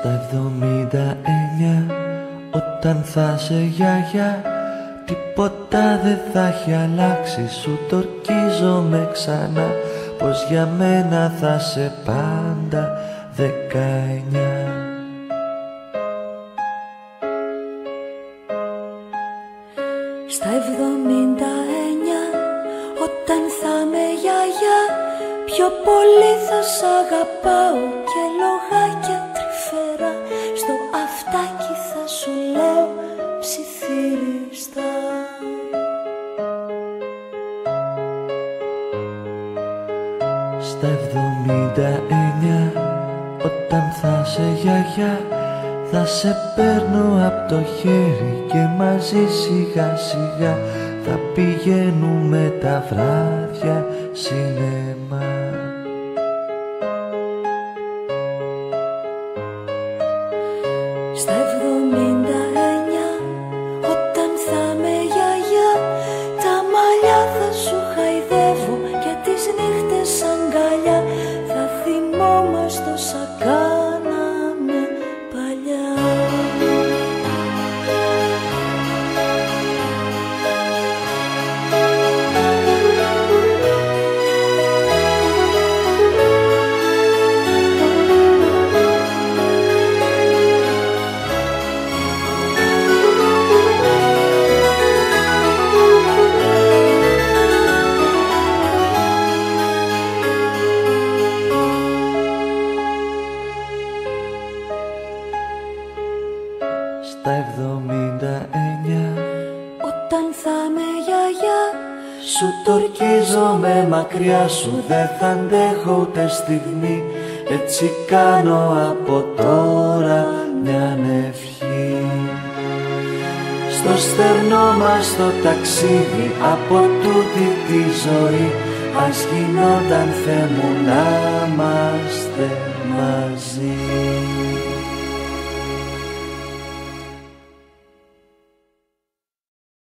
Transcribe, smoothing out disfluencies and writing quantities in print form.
Στα 79 όταν θα σε γιαγιά, τίποτα δεν θα έχει αλλάξει. Σου τορκίζομαι ξανά πως για μένα θα σε πάντα 19. Στα 79 όταν θα με γιαγιά, πιο πολύ θα σ' αγαπάω και λογάκια τρυφερά στο αυτάκι θα σου λέω ψιθύριστα. Στα 79 όταν θα σε γιαγιά, θα σε παίρνω απ' το χέρι και μαζί σιγά σιγά θα πηγαίνουμε τα βράδια σινέμα. Στα 79 όταν θα με γιαγιά, τα μαλλιά θα σου χαϊδεύω και τις νύχτες αγκαλιά θα θυμόμαστε όσα κάναμε παλιά. Στα 79 όταν θα με γιαγιά, σου τορκίζομαι μακριά σου, δεν θα αντέχω ούτε στιγμή, έτσι κάνω από τώρα μια ευχή. Στο στερνό μας το ταξίδι από τούτη τη ζωή, ας γινόταν Θεέ μου να είμαστε μαζί.